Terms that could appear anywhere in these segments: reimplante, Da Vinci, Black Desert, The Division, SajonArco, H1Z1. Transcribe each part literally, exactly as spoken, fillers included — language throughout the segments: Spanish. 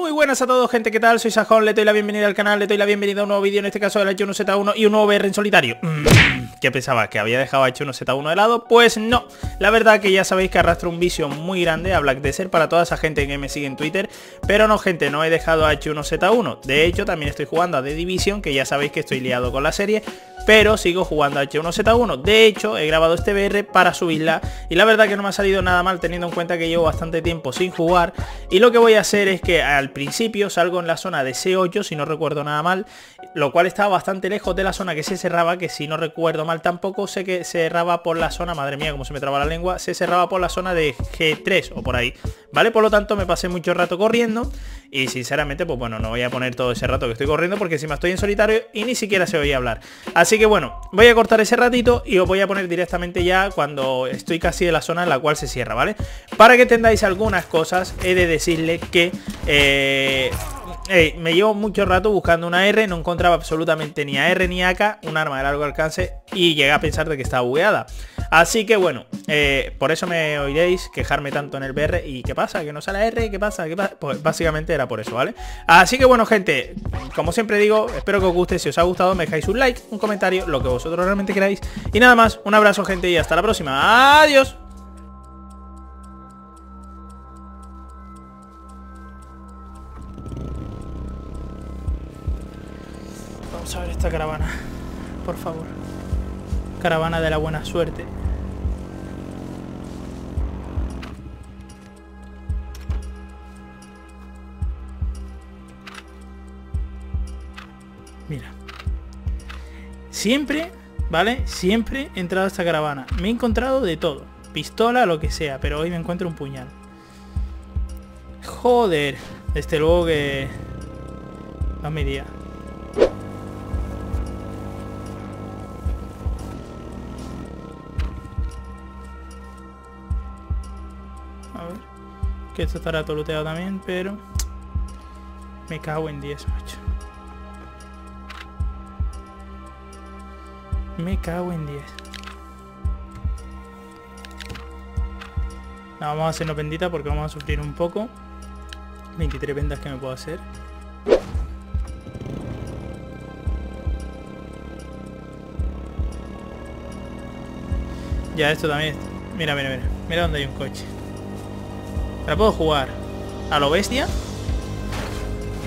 Muy buenas a todos, gente, ¿qué tal? Soy Sajón, le doy la bienvenida al canal, le doy la bienvenida a un nuevo vídeo, en este caso del H uno Z uno y un nuevo V R en solitario. ¿Qué pensabas? ¿Que había dejado a H uno Z uno de lado? Pues no, la verdad que ya sabéis que arrastro un vicio muy grande a Black Desert para toda esa gente que me sigue en Twitter. Pero no, gente, no he dejado a H uno Z uno. De hecho, también estoy jugando a The Division, que ya sabéis que estoy liado con la serie, pero sigo jugando a H uno Z uno. De hecho, he grabado este V R para subirla y la verdad que no me ha salido nada mal, teniendo en cuenta que llevo bastante tiempo sin jugar. Y lo que voy a hacer es que al principio salgo en la zona de C ocho, si no recuerdo nada mal, lo cual estaba bastante lejos de la zona que se cerraba, que si no recuerdo mal tampoco sé que se cerraba por la zona, madre mía como se me traba la lengua, se cerraba por la zona de G tres o por ahí, ¿vale? Por lo tanto me pasé mucho rato corriendo y sinceramente pues bueno, no voy a poner todo ese rato que estoy corriendo porque encima estoy en solitario y ni siquiera se oía hablar. Así que bueno, voy a cortar ese ratito y os voy a poner directamente ya cuando estoy casi de la zona en la cual se cierra, ¿vale? Para que entendáis algunas cosas he de decirle que... Eh... Hey, me llevo mucho rato buscando una R, no encontraba absolutamente ni A R ni A K, un arma de largo alcance, y llegué a pensar de que estaba bugueada. Así que bueno, eh, por eso me oiréis quejarme tanto en el V R. ¿Y qué pasa? ¿Que no sale R? ¿Qué pasa? ¿Qué pasa? Pues básicamente era por eso, ¿vale? Así que bueno, gente, como siempre digo, espero que os guste. Si os ha gustado me dejáis un like, un comentario, lo que vosotros realmente queráis. Y nada más, un abrazo, gente, y hasta la próxima. ¡Adiós! Vamos a ver esta caravana, por favor. Caravana de la buena suerte. Mira. Siempre, ¿vale? Siempre he entrado a esta caravana. Me he encontrado de todo. Pistola, lo que sea, pero hoy me encuentro un puñal. Joder. Desde luego que... No me iría. A ver, que esto estará todo looteado también, pero me cago en diez, macho. Me cago en diez. No, vamos a hacernos bendita porque vamos a sufrir un poco. veintitrés vendas que me puedo hacer. Ya, esto también. Mira, mira, mira. Mira dónde hay un coche. La puedo jugar a lo bestia.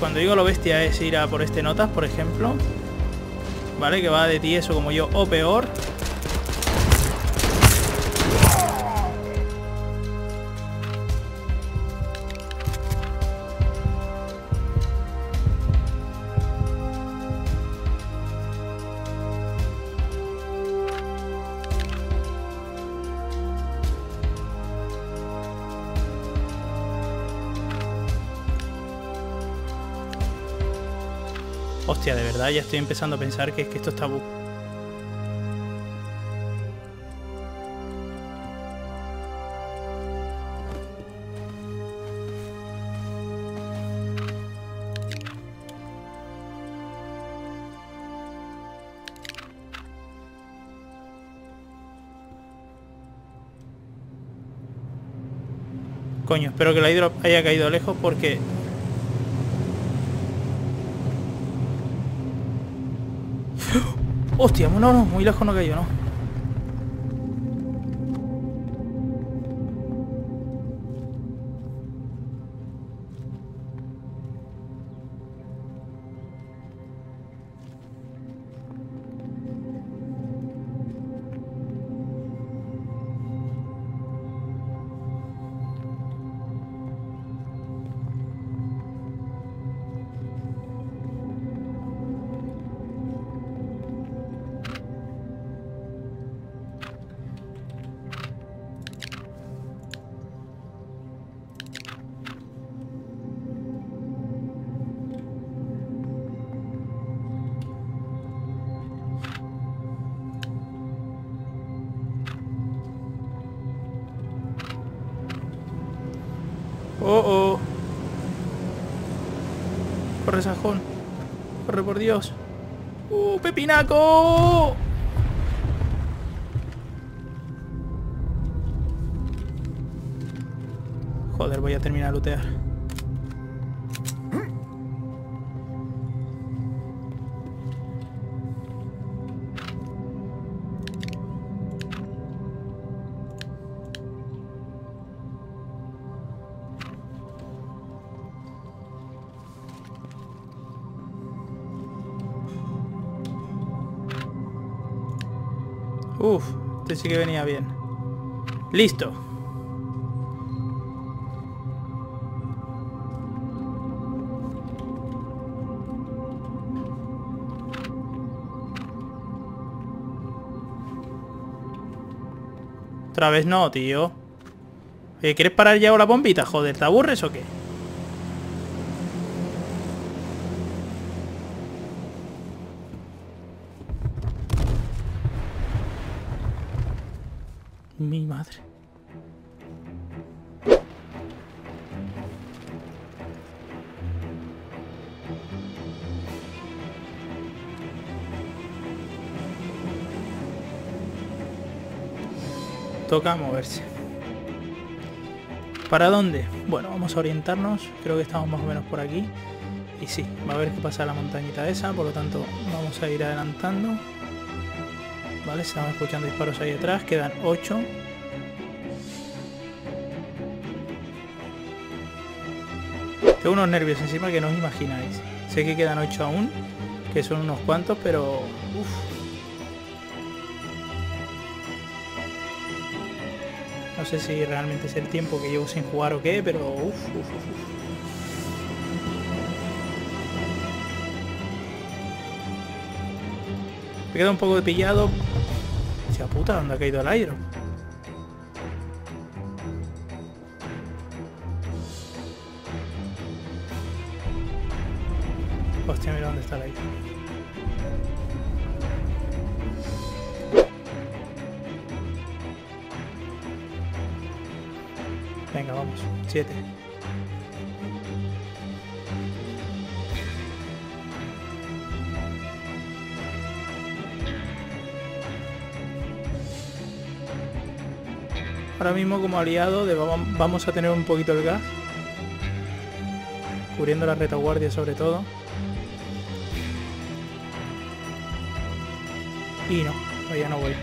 Cuando digo lo bestia es ir a por este notas, por ejemplo, vale, que va de tieso como yo o peor. Hostia, de verdad, ya estoy empezando a pensar que es que esto está bu... Coño, espero que la hidro haya caído lejos porque... Hostia, no, no, muy lejos no cayó, no. Oh, oh. Corre, Sajón. Corre, por Dios. ¡Uh, pepinaco! Joder, voy a terminar de lootear. Uf, este sí que venía bien. Listo. Otra vez no, tío. Oye, ¿quieres parar ya ahora la bombita? Joder, ¿te aburres o qué? Mi madre. Toca moverse. ¿Para dónde? Bueno, vamos a orientarnos. Creo que estamos más o menos por aquí. Y sí, va a haber que pasar la montañita esa. Por lo tanto, vamos a ir adelantando. Vale, se van escuchando disparos ahí atrás. Quedan ocho. Tengo unos nervios encima que no os imagináis. Sé que quedan ocho aún, que son unos cuantos, pero... Uf. No sé si realmente es el tiempo que llevo sin jugar o qué, pero... Uf, uf, uf, uf. Me queda un poco de pillado. Hostia puta, ¿dónde ha caído el aire? Hostia, mira dónde está el aire. Venga, vamos. Siete. Ahora mismo como aliado de vamos a tener un poquito el gas. Cubriendo la retaguardia sobre todo. Y no, ya no voy.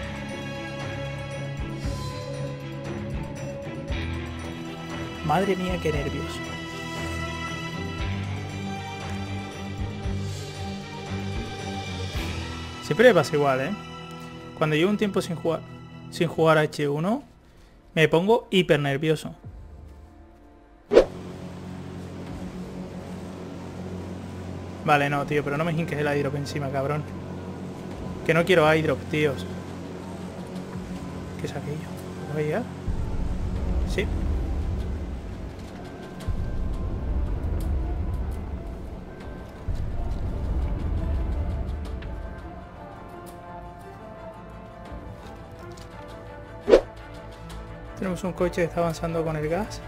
Madre mía, qué nervios. Siempre me pasa igual, ¿eh? Cuando llevo un tiempo sin jugar sin jugar a H uno, me pongo hiper nervioso. Vale, no, tío, pero no me jinques el airdrop encima, cabrón. Que no quiero airdrop, tíos. ¿Qué es aquello? ¿Voy a llegar? Sí. Tenemos un coche que está avanzando con el gas.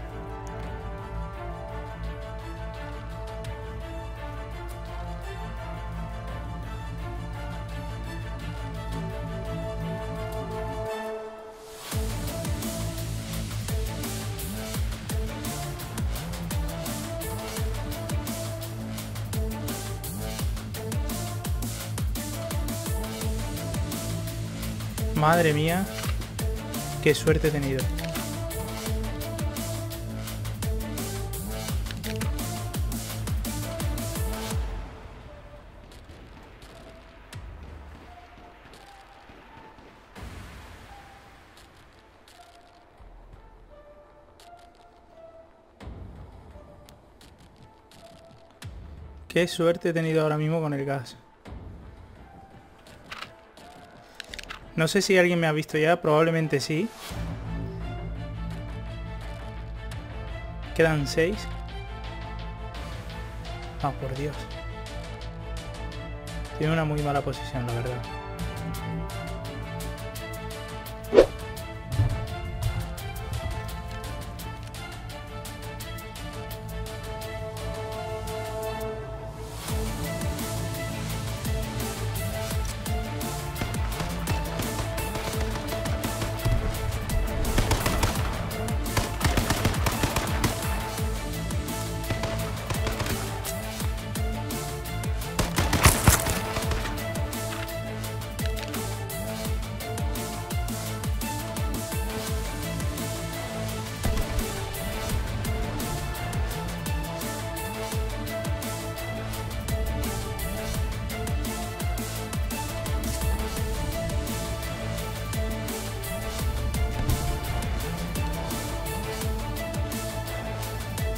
Madre mía, qué suerte he tenido. Qué suerte he tenido ahora mismo con el gas. No sé si alguien me ha visto ya, probablemente sí. Quedan seis. Ah, por Dios. Tiene una muy mala posición, la verdad.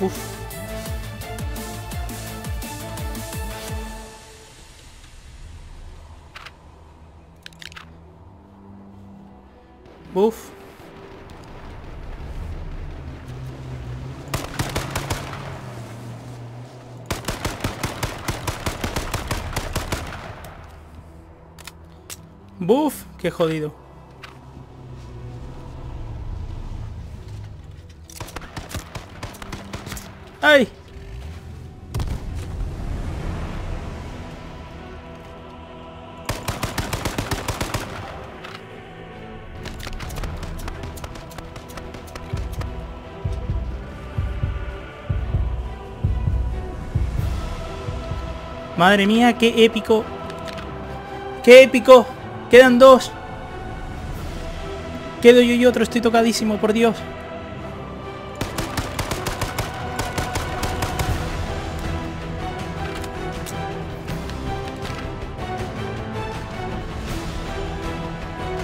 Uf. Uf. Buf, qué jodido. ¡Ay! Madre mía, qué épico. ¡Qué épico! Quedan dos. Quedo yo y otro. Estoy tocadísimo, por Dios.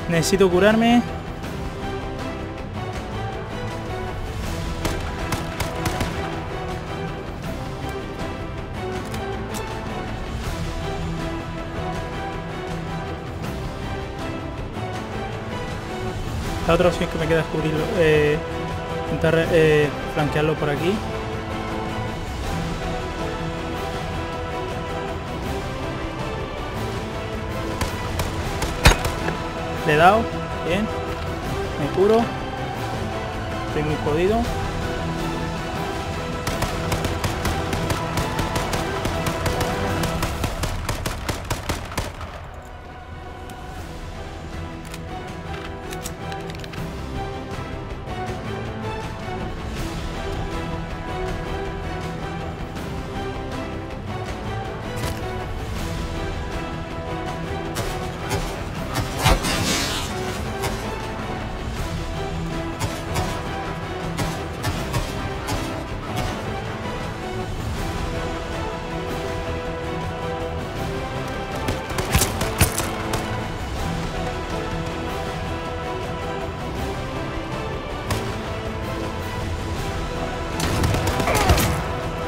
Necesito curarme. La otra opción que me queda es cubrirlo, eh, intentar eh, flanquearlo por aquí. Le he dado, bien, me curo, estoy muy jodido.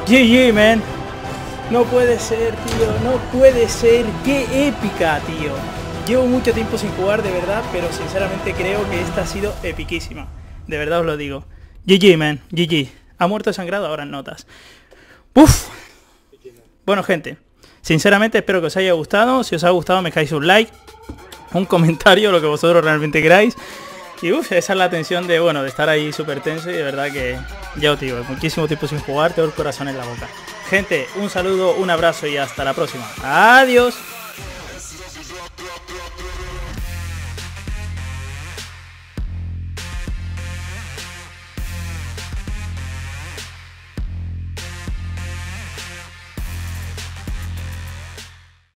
G G, man. No puede ser, tío. No puede ser. ¡Qué épica, tío! Llevo mucho tiempo sin jugar, de verdad, pero sinceramente creo que esta ha sido epiquísima. De verdad os lo digo. G G, man. G G. Ha muerto sangrado, ahora en notas. ¡Puf! Bueno, gente. Sinceramente espero que os haya gustado. Si os ha gustado, me dejáis un like, un comentario, lo que vosotros realmente queráis. Y uff, esa es la tensión de, bueno, de estar ahí súper tenso y de verdad que, ya os digo, muchísimo tiempo sin jugar, tengo el corazón en la boca. Gente, un saludo, un abrazo y hasta la próxima. Adiós.